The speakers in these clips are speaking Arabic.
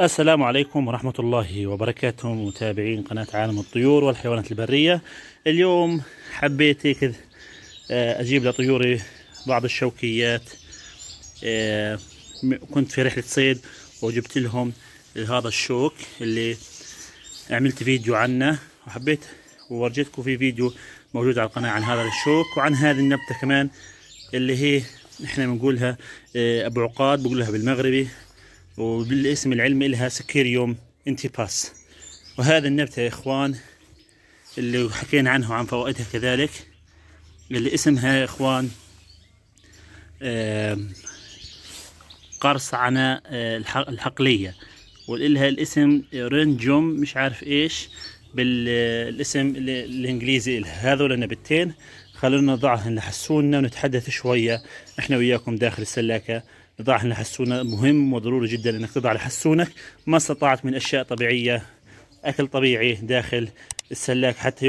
السلام عليكم ورحمة الله وبركاته متابعين قناة عالم الطيور والحيوانات البرية. اليوم حبيت كذا أجيب لطيوري بعض الشوكيات. كنت في رحلة صيد وجبت لهم هذا الشوك اللي عملت فيديو عنه، وحبيت وورجتكم في فيديو موجود على القناة عن هذا الشوك وعن هذه النبتة كمان اللي هي احنا بنقولها ابو عقاد، بقولها بالمغربي وبالاسم العلمي لها سكيروم انتيباس. وهذا النبتة يا اخوان اللي حكينا عنه وعن فوائدها كذلك، اللي اسمها يا اخوان قرص عناء الحقلية، والها الاسم رينجوم مش عارف ايش بالاسم الانجليزي لها. هذول النبتين خلونا نضعهن لحسونا ونتحدث شوية احنا وياكم داخل السلاكة. نضعهن لحسونا مهم وضروري جدا انك تضع لحسونك ما استطعت من اشياء طبيعية، اكل طبيعي داخل السلاك حتى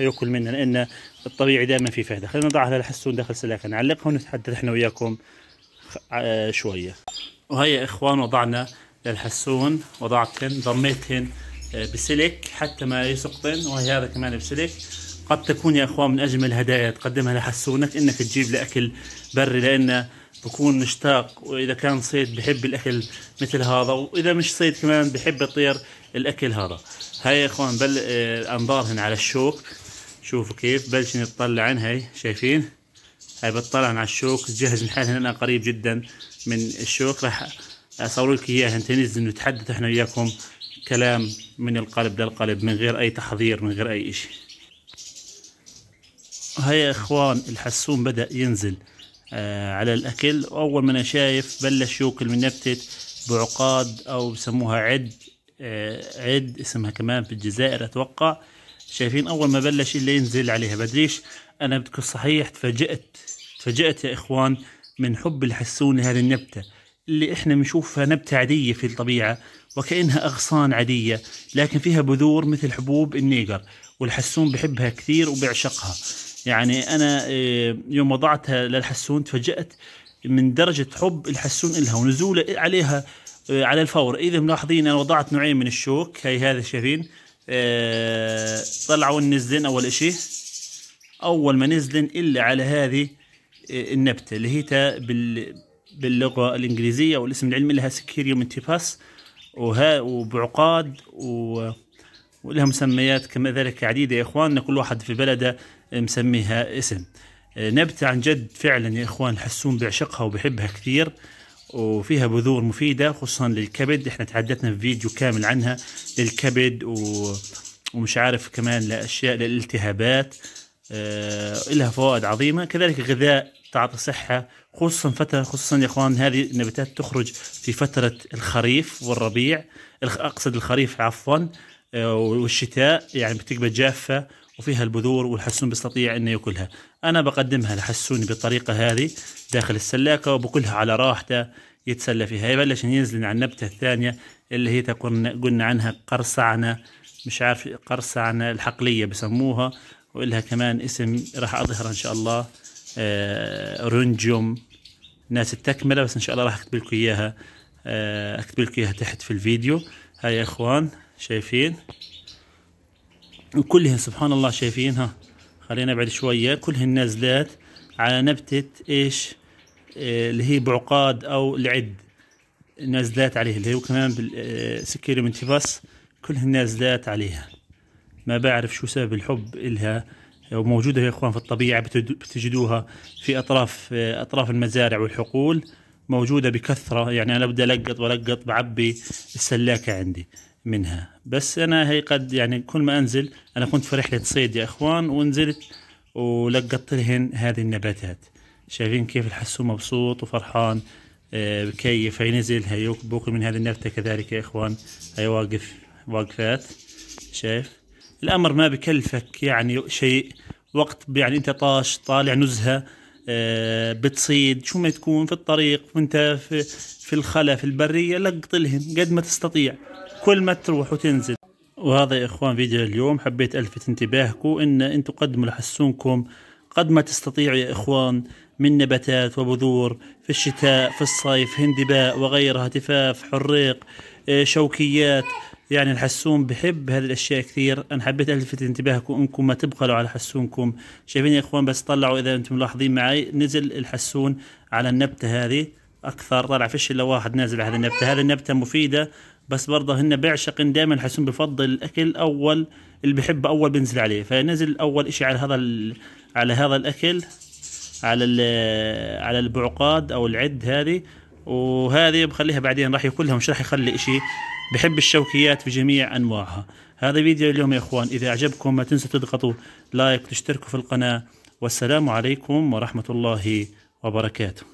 ياكل منها، لان الطبيعي دائما في فائدة. خلينا نضعها لحسون داخل السلاكة، نعلقها ونتحدث احنا وياكم شوية. وهيا يا اخوان وضعنا للحسون، وضعتهن ضميتهن بسلك حتى ما يسقطن، وهي هذا كمان بسلك. قد تكون يا اخوان من اجمل الهدايا تقدمها لحسونك انك تجيب له اكل بري، لانه بكون مشتاق، واذا كان صيد بحب الاكل مثل هذا، واذا مش صيد كمان بحب يطير الاكل هذا. هاي يا اخوان انظارهن على الشوك، شوفوا كيف بلشن يطلعن. هاي شايفين، هاي بتطلعن على الشوك، جهز لحالهن. انا قريب جدا من الشوك راح اصور لك اياهن تنزل ونتحدث احنا وياكم كلام من القلب للقلب، من غير اي تحضير، من غير اي شيء. هيا يا اخوان الحسون بدأ ينزل على الاكل، واول ما انا شايف بلش يوكل من نبتة بعقاد او بسموها عد اسمها كمان في الجزائر اتوقع. شايفين اول ما بلش اللي ينزل عليها بدريش انا بدكم صحيح تفاجأت يا اخوان من حب الحسون لهذه النبتة اللي احنا بنشوفها نبتة عادية في الطبيعة وكأنها اغصان عادية، لكن فيها بذور مثل حبوب النيجر، والحسون بحبها كثير وبيعشقها. يعني انا يوم وضعتها للحسون تفاجأت من درجة حب الحسون لها ونزوله عليها على الفور. اذا ملاحظين انا وضعت نوعين من الشوك، هي هذا شايفين طلعوا نزلن. اول اشي اول ما نزلن الا على هذه النبتة اللي هي باللغة الانجليزية والاسم العلمي لها سكيروم انتيباس وبعقاد ولها مسميات كذلك عديدة يا اخواننا، كل واحد في بلده مسميها اسم. نبتة عن جد فعلا يا اخوان الحسون بيعشقها وبحبها كثير، وفيها بذور مفيدة خصوصا للكبد. احنا تحدثنا في فيديو كامل عنها للكبد ومش عارف كمان لاشياء للالتهابات. لها فوائد عظيمة كذلك، غذاء تعطي صحة خصوصا يا اخوان هذه النباتات تخرج في فترة الخريف والربيع، اقصد الخريف عفوا والشتاء، يعني بتقبل جافة وفيها البذور والحسون بيستطيع انه ياكلها. انا بقدمها لحسوني بالطريقة هذه داخل السلاكة وبكلها على راحته يتسلى فيها. يبلش ينزل عن النبتة الثانية اللي هي قلنا عنها قرصانة مش عارف قرصانة الحقلية بسموها، وإلها كمان اسم راح اظهر ان شاء الله رنجوم ناس التكملة، بس ان شاء الله راح اكتب لكم اياها تحت في الفيديو. هاي يا اخوان شايفين وكلهن سبحان الله، شايفينها خلينا نبعد شوية، كلهن نازلات على نبتة ايش اللي هي بعقاد او العد، نازلات عليها اللي هو كمان بالسكيروم انتيباس، كلهن نازلات عليها. ما بعرف شو سبب الحب إلها، وموجودة يا اخوان في الطبيعة، بتجدوها في اطراف المزارع والحقول، موجودة بكثرة. يعني انا بدي القط بعبي السلاكة عندي منها. بس انا هي قد يعني كل ما انزل، انا كنت في رحلة صيد يا اخوان ونزلت ولقطت لهن هذه النباتات. شايفين كيف الحسون مبسوط وفرحان بكيف هينزل هيوكل من هذه النبتة كذلك يا اخوان. هي واقفات، شايف الامر ما بكلفك يعني شيء وقت، يعني انت طاش طالع نزهه بتصيد شو ما تكون في الطريق وانت في الخلا في البريه، لقط لهن قد ما تستطيع كل ما تروح وتنزل. وهذا يا اخوان فيديو اليوم، حبيت الفت انتباهكم ان انتم قدموا لحسونكم قد ما تستطيعوا يا اخوان من نباتات وبذور في الشتاء في الصيف، هندباء وغيرها، تفاف، حريق، شوكيات. يعني الحسون بحب هذه الاشياء كثير. انا حبيت الفت انتباهكم انكم ما تبخلوا على حسونكم. شايفين يا اخوان، بس طلعوا اذا انتم ملاحظين معي نزل الحسون على النبته هذه اكثر، طلع فيش الا واحد نازل على هذه النبته. هذه النبته مفيده بس برضه هن بيعشق دائما الحسون، بفضل الاكل اول، اللي بحبه اول بينزل عليه، فنزل اول شيء على هذا الاكل، على البعقاد او العد هذه، وهذه بخليها بعدين راح ياكلها ومش راح يخلي شيء. بحب الشوكيات في جميع انواعها. هذا فيديو اليوم يا اخوان، اذا اعجبكم ما تنسوا تضغطوا لايك وتشتركوا في القناه، والسلام عليكم ورحمه الله وبركاته.